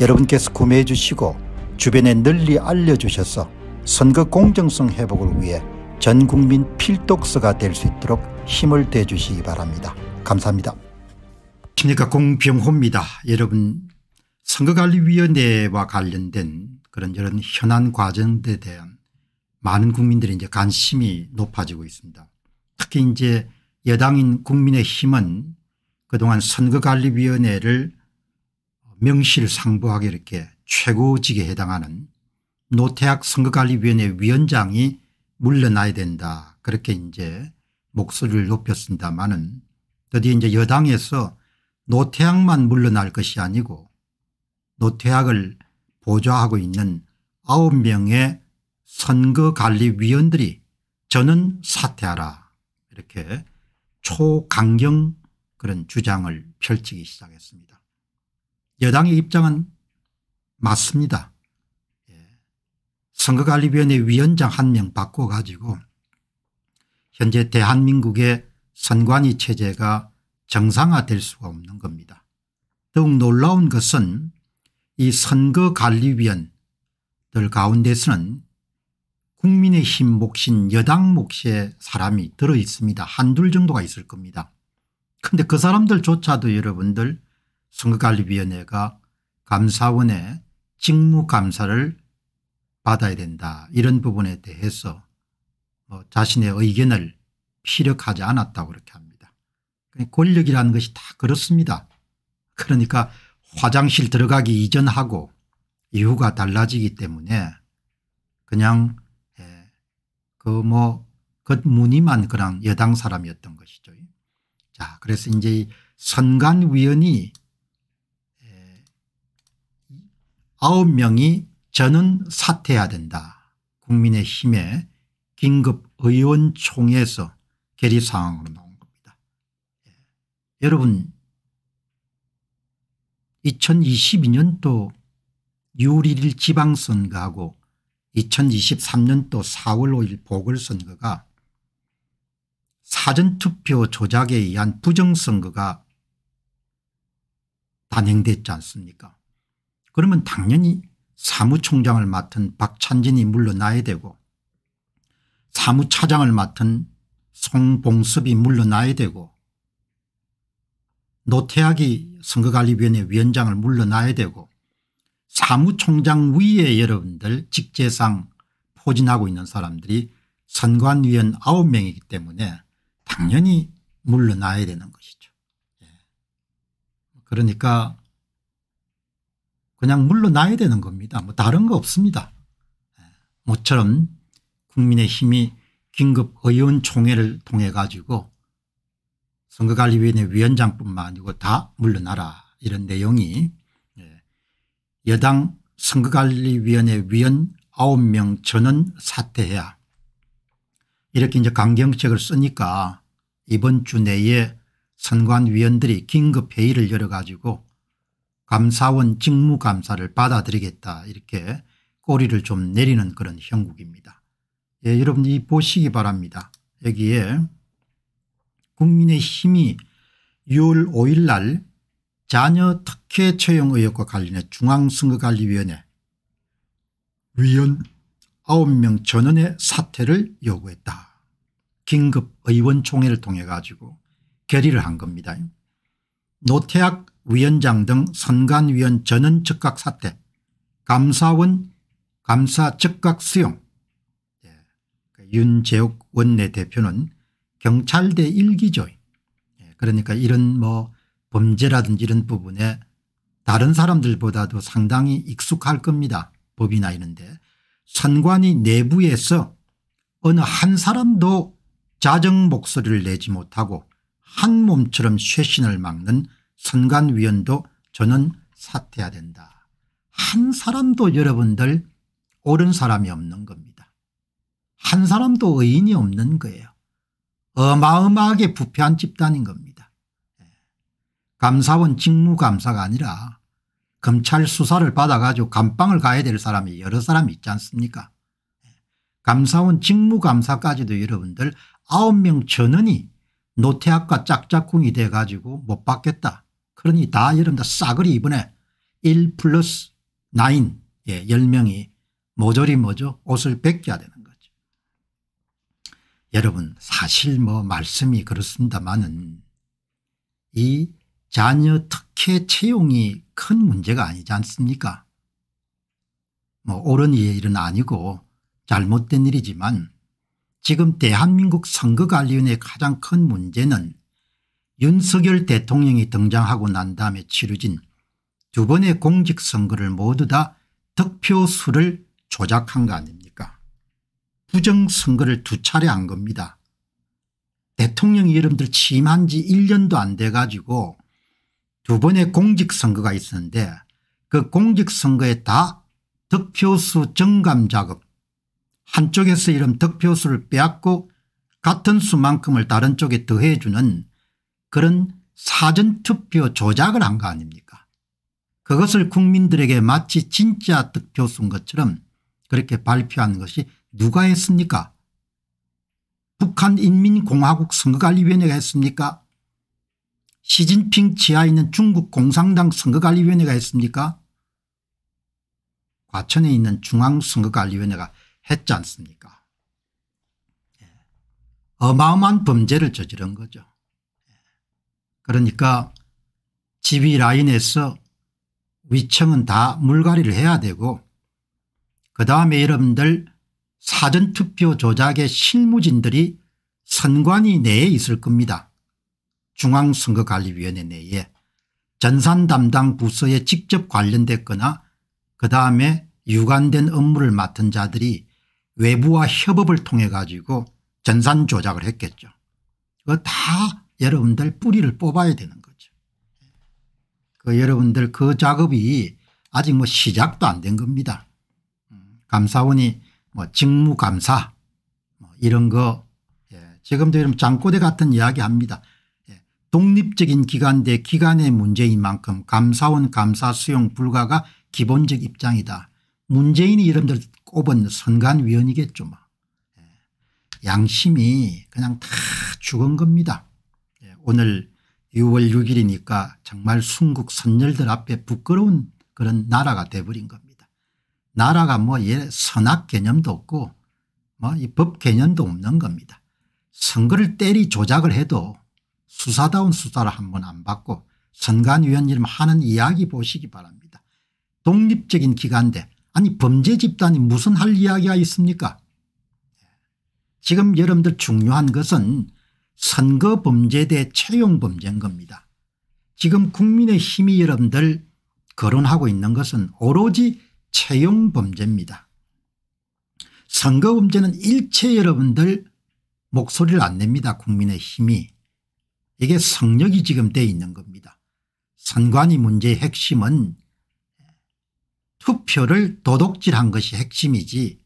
여러분께서 구매해 주시고 주변에 널리 알려주셔서 선거 공정성 회복을 위해 전국민 필독서가 될 수 있도록 힘을 대 주시기 바랍니다. 감사합니다. 안녕하십니까, 공병호입니다. 여러분, 선거관리위원회와 관련된 그런 여러 현안 과정에 대한 많은 국민들의 이제 관심이 높아지고 있습니다. 특히 이제 여당인 국민의힘은 그동안 선거관리위원회를 명실상부하게 이렇게 최고직에 해당하는 노태악 선거관리위원회 위원장이 물러나야 된다, 그렇게 이제 목소리를 높였습니다만은 드디어 이제 여당에서 노태악만 물러날 것이 아니고 노태악을 보좌하고 있는 9명의 선거관리위원들이 저는 사퇴하라, 이렇게 초강경 그런 주장을 펼치기 시작했습니다. 여당의 입장은 맞습니다. 선거관리위원회 위원장 1명 바꿔가지고 현재 대한민국의 선관위 체제가 정상화될 수가 없는 겁니다. 더욱 놀라운 것은 이 선거관리위원들 가운데서는 국민의힘 몫인 여당 몫의 사람이 들어있습니다. 한둘 정도가 있을 겁니다. 그런데 그 사람들조차도 여러분들 선거관리위원회가 감사원의 직무감사를 받아야 된다, 이런 부분에 대해서 뭐 자신의 의견을 피력하지 않았다고 그렇게 합니다. 권력이라는 것이 다 그렇습니다. 그러니까 화장실 들어가기 이전하고 이후가 달라지기 때문에 그냥 겉무늬만 그냥 여당 사람이었던 것이죠. 자, 그래서 이제 선관위원이 9명이 저는 사퇴해야 된다, 국민의힘의 긴급의원총회에서 결의사항으로 나온 겁니다. 여러분, 2022년도 6월 1일 지방선거하고 2023년도 4월 5일 보궐선거가 사전투표 조작에 의한 부정선거가 단행됐지 않습니까? 그러면 당연히 사무총장을 맡은 박찬진이 물러나야 되고 사무차장을 맡은 송봉섭이 물러나야 되고 노태악이 선거관리위원회 위원장을 물러나야 되고 사무총장 위에 여러분들 직제상 포진하고 있는 사람들이 선관위원 9명이기 때문에 당연히 물러나야 되는 것이죠. 그러니까 그냥 물러나야 되는 겁니다. 뭐 다른 거 없습니다. 모처럼 국민의힘이 긴급의원총회를 통해 가지고 선거관리위원회 위원장뿐만 아니고 다 물러나라, 이런 내용이 여당 선거관리위원회 위원 9명 전원 사퇴해야, 이렇게 이제 강경책을 쓰니까 이번 주 내에 선관위원들이 긴급회의를 열어 가지고 감사원 직무감사를 받아들이겠다, 이렇게 꼬리를 좀 내리는 그런 형국입니다. 예, 여러분 이 보시기 바랍니다. 여기에 국민의힘이 6월 5일 날 자녀 특혜 채용 의혹과 관련해 중앙선거관리위원회 위원 9명 전원의 사퇴를 요구했다. 긴급의원총회를 통해 가지고 결의를 한 겁니다. 노태악 위원장 등 선관위원 전원 즉각 사퇴, 감사원 감사 즉각 수용. 윤재옥 원내대표는 경찰대 일기죠. 그러니까 이런 뭐 범죄라든지 이런 부분에 다른 사람들보다도 상당히 익숙할 겁니다. 법이나 이런데 선관위 내부에서 어느 한 사람도 자정 목소리를 내지 못하고 한 몸처럼 쇄신을 막는 선관위원도 저는 사퇴해야 된다. 한 사람도 여러분들 옳은 사람이 없는 겁니다. 한 사람도 의인이 없는 거예요. 어마어마하게 부패한 집단인 겁니다. 감사원 직무감사가 아니라 검찰 수사를 받아가지고 감방을 가야 될 사람이 여러 사람이 있지 않습니까? 감사원 직무감사까지도 여러분들 9명 전원이 노태악과 짝짝꿍이 돼가지고 못 받겠다. 그러니 다 여러분들 싸그리 이번에 1+9 예, 10명이 모조리 뭐죠? 옷을 벗겨야 되는 거죠. 여러분 사실 뭐 말씀이 그렇습니다마는 이 자녀 특혜 채용이 큰 문제가 아니지 않습니까? 뭐 옳은 일은 아니고 잘못된 일이지만 지금 대한민국 선거관리위원회의 가장 큰 문제는 윤석열 대통령이 등장하고 난 다음에 치러진 두 번의 공직선거를 모두 다 득표수를 조작한 거 아닙니까? 부정선거를 2차례 한 겁니다. 대통령이 여러분들 취임한 지 1년도 안 돼 가지고 두 번의 공직선거가 있었는데 그 공직선거에 다 득표수 정감 작업 한쪽에서 이런 득표수를 빼앗고 같은 수만큼을 다른 쪽에 더해주는 그런 사전투표 조작을 한 거 아닙니까? 그것을 국민들에게 마치 진짜 득표수인 것처럼 그렇게 발표한 것이 누가 했습니까? 북한인민공화국 선거관리위원회가 했습니까? 시진핑 지하에 있는 중국 공산당 선거관리위원회가 했습니까? 과천에 있는 중앙선거관리위원회가 했지 않습니까? 어마어마한 범죄를 저지른 거죠. 그러니까 지휘 라인에서 위층은 다 물갈이를 해야 되고 그다음에 여러분들 사전투표 조작의 실무진들이 선관위 내에 있을 겁니다. 중앙선거관리위원회 내에 전산 담당 부서에 직접 관련됐거나 그다음에 유관된 업무를 맡은 자들이 외부와 협업을 통해 가지고 전산 조작을 했겠죠. 그거 다 여러분들 뿌리를 뽑아야 되는 거죠. 그 여러분들 그 작업이 아직 뭐 시작도 안 된 겁니다. 감사원이 뭐 직무감사 뭐 이런 거 예, 지금도 여러분 장꼬대 같은 이야기 합니다. 예, 독립적인 기관대 기관의 문제인 만큼 감사원 감사 수용 불가가 기본적 입장이다. 문재인이 여러분들 꼽은 선관위원이겠죠. 뭐. 양심이 그냥 다 죽은 겁니다. 오늘 6월 6일이니까 정말 순국 선열들 앞에 부끄러운 그런 나라가 돼버린 겁니다. 나라가 뭐 선악 개념도 없고 뭐 이 법 개념도 없는 겁니다. 선거를 때리 조작을 해도 수사다운 수사를 한번 안 받고 선관위원님 하는 이야기 보시기 바랍니다. 독립적인 기관대 아니 범죄 집단이 무슨 할 이야기가 있습니까? 지금 여러분들 중요한 것은 선거범죄대 채용범죄인 겁니다. 지금 국민의힘이 여러분들 거론하고 있는 것은 오로지 채용범죄입니다. 선거범죄는 일체 여러분들 목소리를 안 냅니다. 국민의힘이. 이게 성역이 지금 돼 있는 겁니다. 선관위 문제의 핵심은 투표를 도둑질한 것이 핵심이지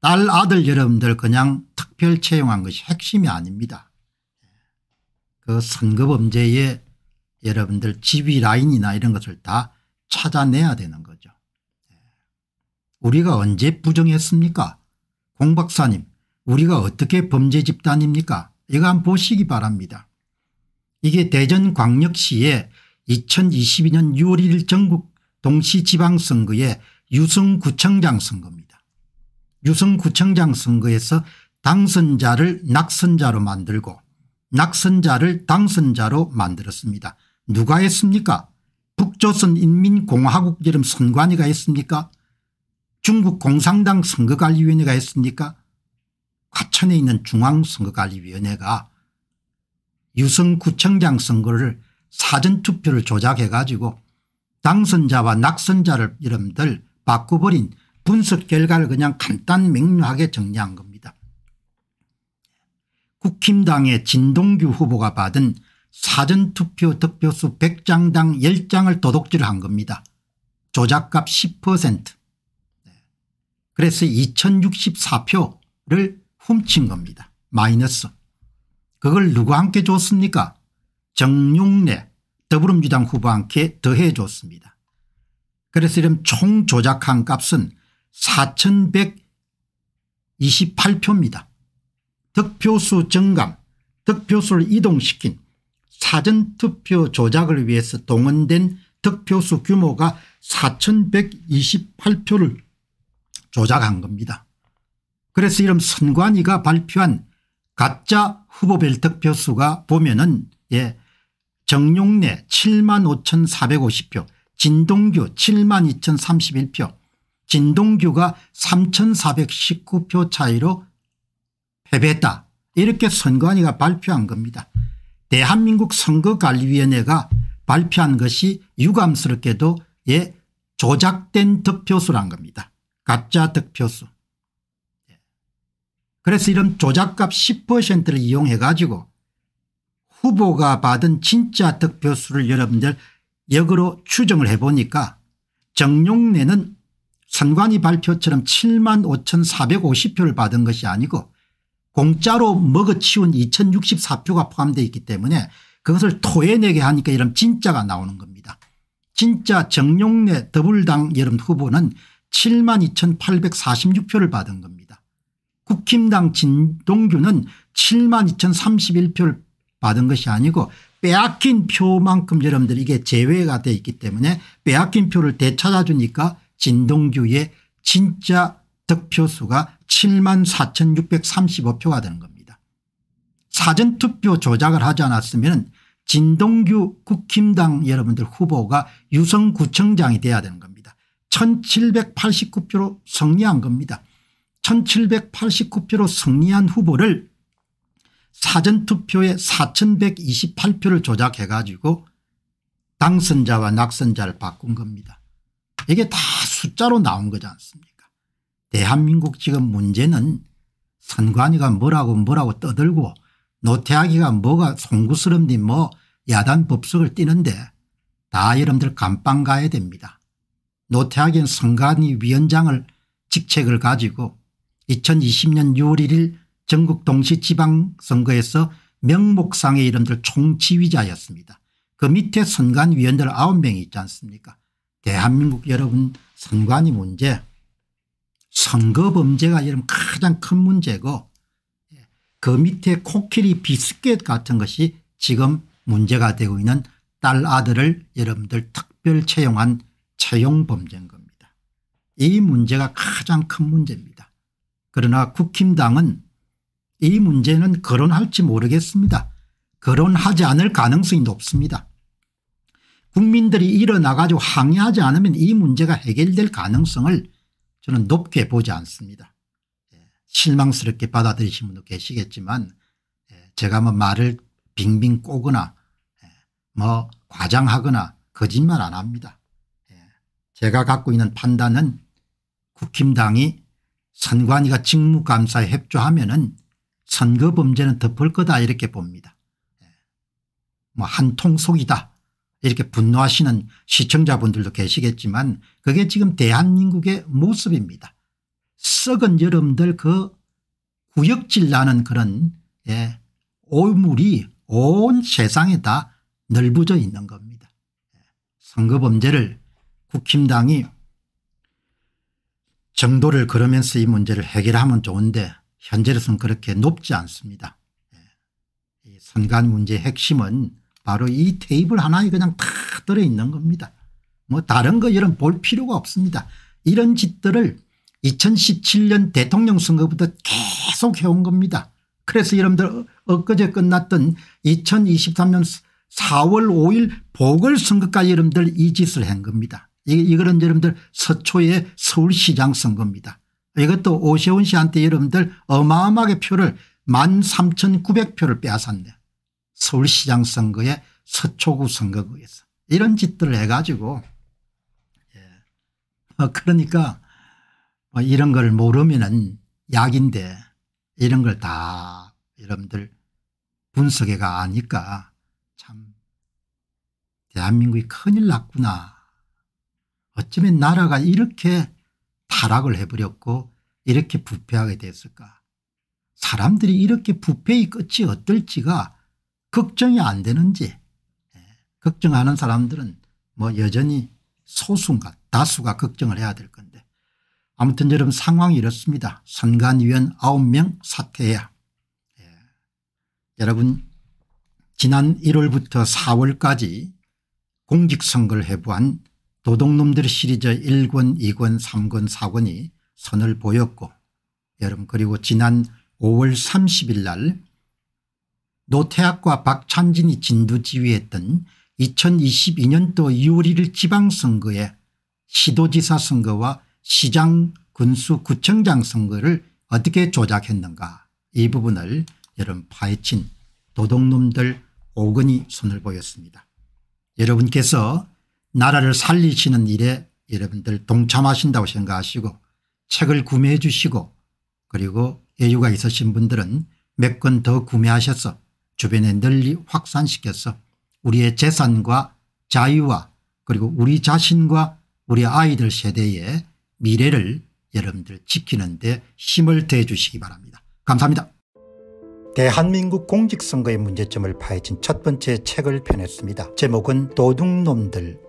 딸 아들 여러분들 그냥 특별 채용한 것이 핵심이 아닙니다. 그 선거범죄에 여러분들 지휘 라인이나 이런 것을 다 찾아내야 되는 거죠. 우리가 언제 부정했습니까? 공 박사님 우리가 어떻게 범죄 집단입니까? 이거 한번 보시기 바랍니다. 이게 대전광역시에 2022년 6월 1일 전국 동시지방선거의 유성구청장 선거입니다. 유성구청장 선거에서 당선자를 낙선자로 만들고 낙선자를 당선자로 만들었습니다. 누가 했습니까? 북조선인민공화국 이름 선관위가 했습니까? 중국 공산당 선거관리위원회가 했습니까? 과천에 있는 중앙선거관리위원회가 유성구청장 선거를 사전투표를 조작해가지고 당선자와 낙선자를 여러분들 바꿔버린 분석 결과를 그냥 간단 명료하게 정리한 겁니다. 국힘당의 진동규 후보가 받은 사전투표 득표수 100장당 10장을 도둑질한 겁니다. 조작값 10%. 그래서 2064표를 훔친 겁니다. 마이너스. 그걸 누구와 함께 줬습니까? 정용래 더불어민주당 후보와 함께 더해 줬습니다. 그래서 이런 총 조작한 값은 4128표입니다. 득표수 증감, 득표수를 이동시킨 사전투표 조작을 위해서 동원된 득표수 규모가 4128표를 조작한 겁니다. 그래서 이런 선관위가 발표한 가짜 후보별 득표수가 보면은 정용래 75,450표, 진동규 72,031표, 진동규가 3,419표 차이로 패배했다. 이렇게 선관위가 발표한 겁니다. 대한민국 선거관리위원회가 발표한 것이 유감스럽게도 조작된 득표수란 겁니다. 가짜 득표수. 그래서 이런 조작값 10%를 이용해 가지고 후보가 받은 진짜 득표수를 여러분들 역으로 추정을 해보니까 정용래는 선관위 발표처럼 75,450표를 받은 것이 아니고 공짜로 먹어치운 2064표가 포함되어 있기 때문에 그것을 토해내게 하니까 이런 진짜가 나오는 겁니다. 진짜 정용래 더불당 여름 후보는 72,846표를 받은 겁니다. 국힘당 진동규는 72,031표를 받은 것이 아니고 빼앗긴 표만큼 여러분들 이게 제외가 되어 있기 때문에 빼앗긴 표를 되찾아주니까 진동규의 진짜 득표수가 74,635표가 되는 겁니다. 사전투표 조작을 하지 않았으면 진동규 국힘당 여러분들 후보가 유성구청장이 돼야 되는 겁니다. 1,789표로 승리한 겁니다. 1,789표로 승리한 후보를 사전투표에 4,128표를 조작해 가지고 당선자와 낙선자를 바꾼 겁니다. 이게 다 숫자로 나온 거지 않습니까? 대한민국 지금 문제는 선관위가 뭐라고 떠들고 노태악이가 뭐가 송구스럽니 뭐 야단 법석을 뛰는데 다 여러분들 감방 가야 됩니다. 노태악은 선관위 위원장을 직책을 가지고 2020년 6월 1일 전국 동시지방선거에서 명목상의 이름들 총지휘자였습니다. 그 밑에 선관위원들 9명이 있지 않습니까? 대한민국 여러분 선관위 문제, 선거범죄가 여러분 가장 큰 문제고 그 밑에 코끼리 비스켓 같은 것이 지금 문제가 되고 있는 딸 아들을 여러분들 특별 채용한 채용범죄인 겁니다. 이 문제가 가장 큰 문제입니다. 그러나 국힘당은 이 문제는 거론할지 모르겠습니다. 거론하지 않을 가능성이 높습니다. 국민들이 일어나 가지고 항의하지 않으면 이 문제가 해결될 가능성을 저는 높게 보지 않습니다. 실망스럽게 받아들이신 분도 계시겠지만 제가 뭐 말을 빙빙 꼬거나 뭐 과장하거나 거짓말 안 합니다. 제가 갖고 있는 판단은 국힘당이 선관위가 직무감사에 협조하면은 선거범죄는 덮을 거다 이렇게 봅니다. 뭐 한통속이다 이렇게 분노하시는 시청자분들도 계시겠지만 그게 지금 대한민국의 모습입니다. 썩은 여러분들 그 구역질 나는 그런 오물이 온 세상에 다 널브져 있는 겁니다. 선거범죄를 국힘당이 정도를 걸으면서 이 문제를 해결하면 좋은데 현재로서는 그렇게 높지 않습니다. 선관 문제의 핵심은 바로 이 테이블 하나에 그냥 다 들어있는 겁니다. 뭐 다른 거 이런 볼 필요가 없습니다. 이런 짓들을 2017년 대통령 선거부터 계속 해온 겁니다. 그래서 여러분들 엊그제 끝났던 2023년 4월 5일 보궐선거까지 여러분들 이 짓을 한 겁니다. 이거는 여러분들 서초의 서울시장 선거입니다. 이것도 오세훈 씨한테 여러분들 어마어마하게 표를 13,900표를 빼앗았네요. 서울시장 선거에 서초구 선거구에서 이런 짓들을 해가지고 그러니까 이런 걸 모르면은 약인데 이런 걸 다 여러분들 분석해가 아니까 참 대한민국이 큰일 났구나. 언제쯤에 나라가 이렇게 타락을 해버렸고 이렇게 부패하게 됐을까. 사람들이 이렇게 부패의 끝이 어떨지가 걱정이 안 되는지, 걱정하는 사람들은 뭐 여전히 소수인가 다수가 걱정을 해야 될 건데, 아무튼 여러분 상황이 이렇습니다. 선관위원 9명 사퇴해야. 여러분 지난 1월부터 4월까지 공직선거를 해부한 도둑놈들 시리즈 1권 2권 3권 4권이 선을 보였고, 여러분 그리고 지난 5월 30일 날 노태악과 박찬진이 진두지휘했던 2022년도 6월 1일 지방선거에 시도지사 선거와 시장 군수 구청장 선거를 어떻게 조작했는가, 이 부분을 여러분 파헤친 도둑놈들 5권이 손을 보였습니다. 여러분께서 나라를 살리시는 일에 여러분들 동참하신다고 생각하시고 책을 구매해 주시고, 그리고 여유가 있으신 분들은 몇 권 더 구매하셔서 주변에 널리 확산시켜서 우리의 재산과 자유와 그리고 우리 자신과 우리 아이들 세대의 미래를 여러분들 지키는 데 힘을 대해 주시기 바랍니다. 감사합니다. 대한민국 공직선거의 문제점을 파헤친 첫 번째 책을 펴냈습니다. 제목은 도둑놈들